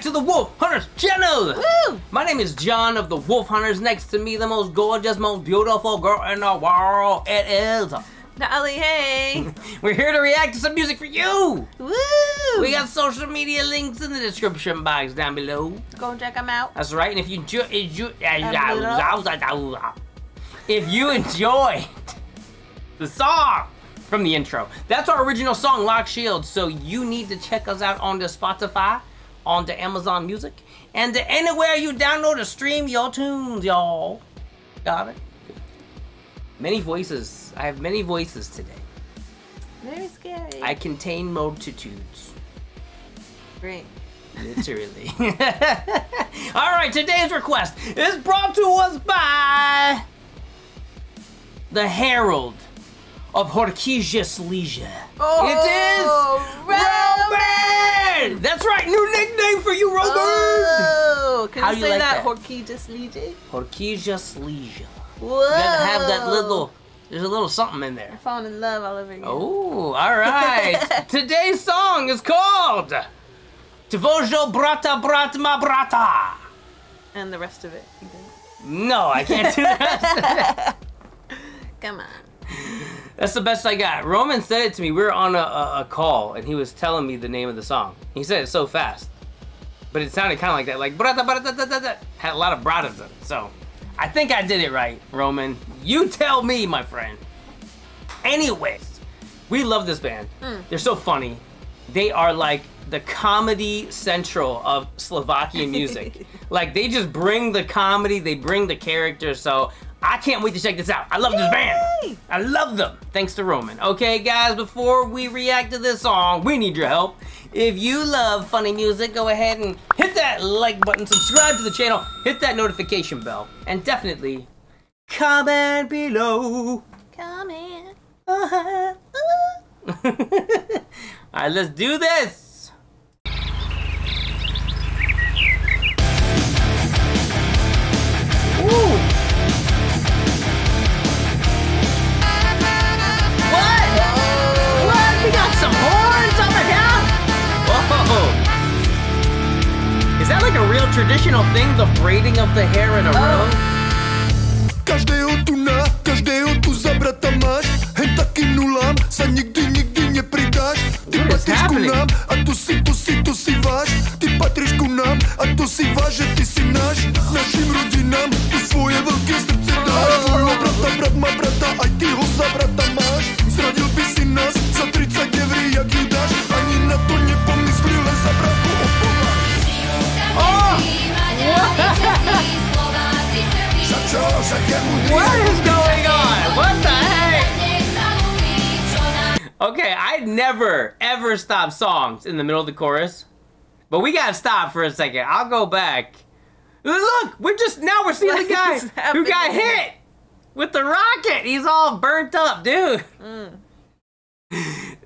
back to the Wolf HunterZ channel! Woo! My name is John of the Wolf HunterZ. Next to me, the most gorgeous, most beautiful girl in the world, it is... Natalie, hey! We're here to react to some music for you! Woo! We got social media links in the description box down below. Go check them out. That's right, and if you enjoy... If you enjoyed the song from the intro, that's our original song, Lock Shields, so you need to check us out on the SPOTIFY, on the AMAZON Music, and to anywhere you download or stream your tunes, y'all. Got it? Many voices. I have many voices today. Very scary. I contain multitudes. Great. Literally. Alright, today's request is brought to us by the Herald of Horkýže Slíže. Oh, it is Robert! That's right, new nickname for you, Robert! Oh, can How you say like that? Horkýže Slíže? Horkýže Slíže. Whoa! You gotta have that little, there's a little something in there. I'm falling in love all over again. Oh, alright. Today's song is called Tvojho Brata Brat Má Brata. And the rest of it, you think? No, I can't do the rest of it. Come on. That's the best I got. Roman said it to me. We were on a call, and he was telling me the name of the song. He said it so fast. But it sounded kind of like that, like brata brata brata. Had a lot of bratas in it, so... I think I did it right, Roman. You tell me, my friend. Anyways, we love this band. They're so funny. They are like the comedy central of Slovakian music. Like, they just bring the comedy, they bring the character, so I can't wait to check this out. I love this band. I love them. Thanks to Roman. Okay, guys, before we react to this song, we need your help. If you love funny music, go ahead and hit that like button, subscribe to the channel, hit that notification bell, and definitely comment below. Comment. All right, let's do this. Is that like a real traditional thing, the braiding of the hair in a row? What is happening? What is going on? What the heck? Okay, I'd never, ever stop songs in the middle of the chorus. But we gotta stop for a second. I'll go back. Look, now we're seeing the guy who got hit with the rocket. He's all burnt up, dude.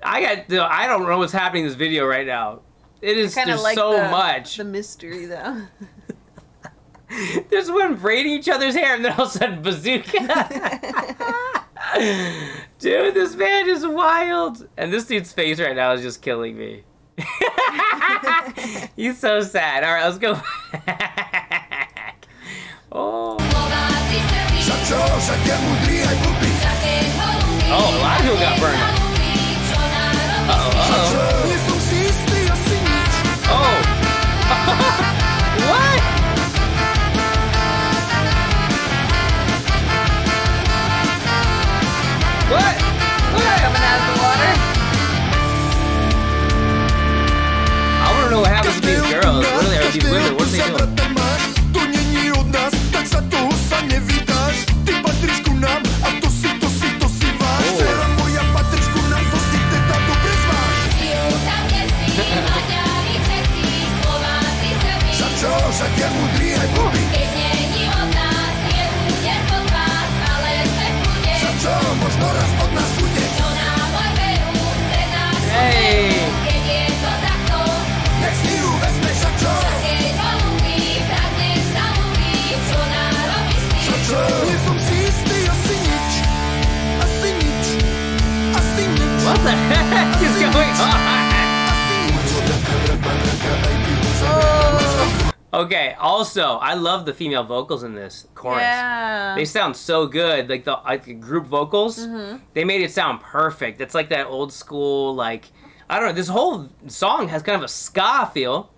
I don't know what's happening in this video right now. It is just like so much. The mystery, though. There's one braiding each other's hair, and then all of a sudden, bazooka. Dude, this man is wild. And this dude's face right now is just killing me. He's so sad. All right, let's go back. Oh. Oh, a lot of people got burned up. Uh-oh. Oh. What the heck is going on? Okay, also, I love the female vocals in this chorus. Yeah. They sound so good. Like the group vocals, they made it sound perfect. It's like that old school, like, I don't know, this whole song has kind of a ska feel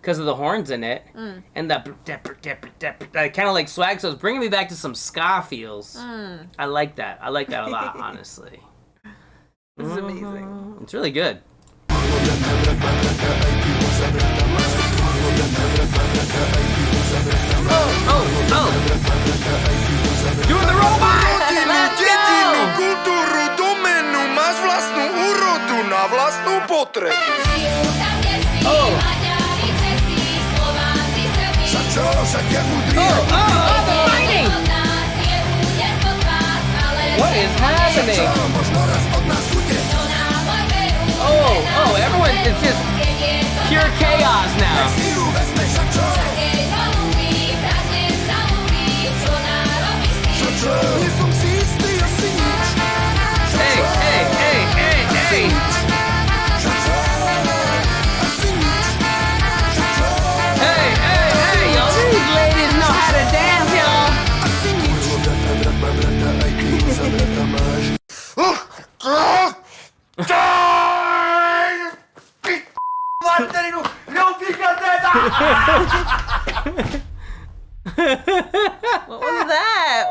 because of the horns in it. And that kind of like swag. So it's bringing me back to some ska feels. I like that. I like that a lot, honestly. This is amazing. It's really good. Doing the robot! Fighting! What is happening? Everyone, it's just pure chaos now. What was that?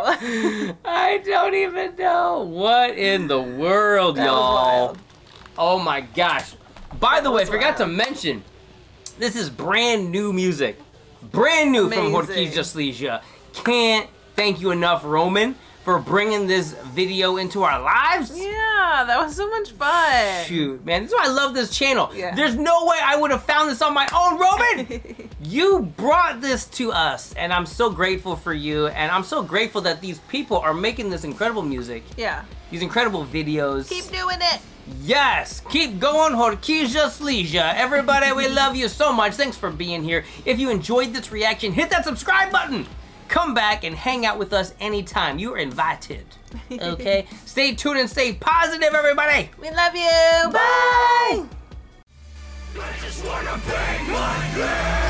I don't even know. What in the world, y'all? Oh my gosh. By the way, I forgot to mention, this is brand new music. Brand new from Horkýže Slíže. Can't thank you enough, Roman, for bringing this video into our lives. Yeah, that was so much fun. Shoot, man, this is why I love this channel. Yeah. There's no way I would have found this on my own, Roman! You brought this to us, and I'm so grateful for you, and I'm so grateful that these people are making this incredible music. Yeah. These incredible videos. Keep doing it. Yes, keep going, Horkýže Slíže. Everybody, we love you so much. Thanks for being here. If you enjoyed this reaction, hit that subscribe button. Come back and hang out with us anytime. You're invited, okay? Stay tuned and stay positive, everybody. We love you. Bye. I just wanna bang my